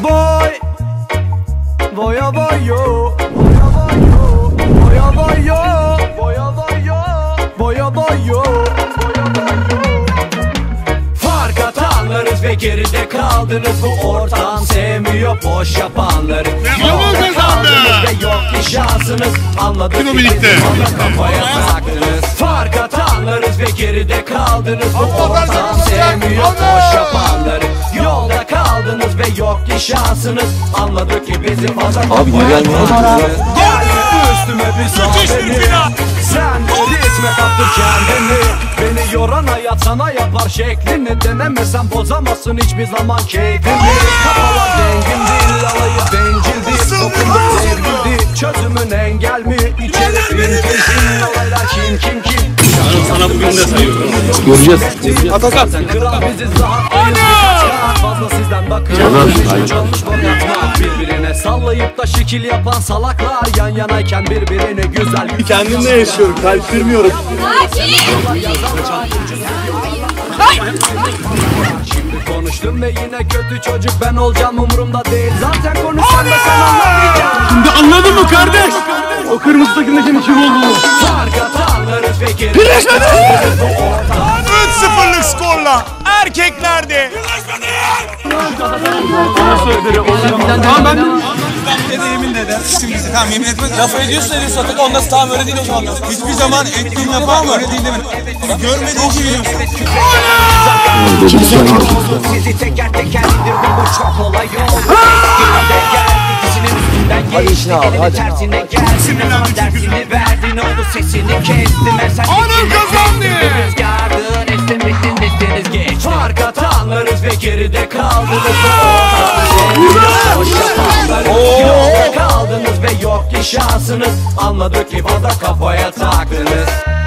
Boy, boya boyo, boya boyo, boya boyo, boya boyo, boya boyo, boya boyo. Fark atanlarız ve geride kaldınız, bu ortam sevmiyor boş yapanları. Yolda kaldınız ve yok bir şansınız, anladık ki bizim kafaya taktınız. Fark atanlarız ve geride kaldınız, bu ortam sevmiyor boş yapanları. Yolda kaldınız ve yok ki şansınız, anladık ki bizim fazla abi güzel mi? Üstüme bir sağ sen de ritme kaptır kendini. Beni yoran hayat sana yapar şeklini, denemesen bozamazsın hiçbir zaman keyfini. Kafalar dengin değil, alayı bencildi, toplumda sevgildi, çözümün engel mi? İçeri bindirsin, alaylar kim? Canım sana bugün de sayıyorum. Göreceğiz. Atakar sen de. Canım birbirine sallayıp da şekil yapan salaklar, yan yanayken birbirine güzel. Kendimle yaşıyorum, kalp kırmıyorum. Şimdi konuştum ve yine kötü çocuk ben olacağım, umurumda değil. Zaten konuşsam da sen anlamayacaksın. Şimdi anladın mı kardeş? O kırmızı takımdakinin kim olduğunu. Birleşmedi! 3-0'lık skorla erkeklerde. Tamam ben de yemin de eder. Şimdi tamam yemin etmez. Laf ediyorsun artık ondan tamam öyle değil o zaman. Hiçbir zaman ettiğin yapar mı? Öyle değil demin. Görmediğin gibi biliyorsun. Sizi teker teker indirdim, bu çok kolay yol. Hadi işini al, hadi. Dersini verdin, oldu sesini kestim. Anıl kazandı. Rüzgardın, estin bittin, bittiniz geç. Fark atanlarız ve geride kaldınız. Yolda kaldınız ve yok ki şansınız, anladık ki fazla kafaya taktınız.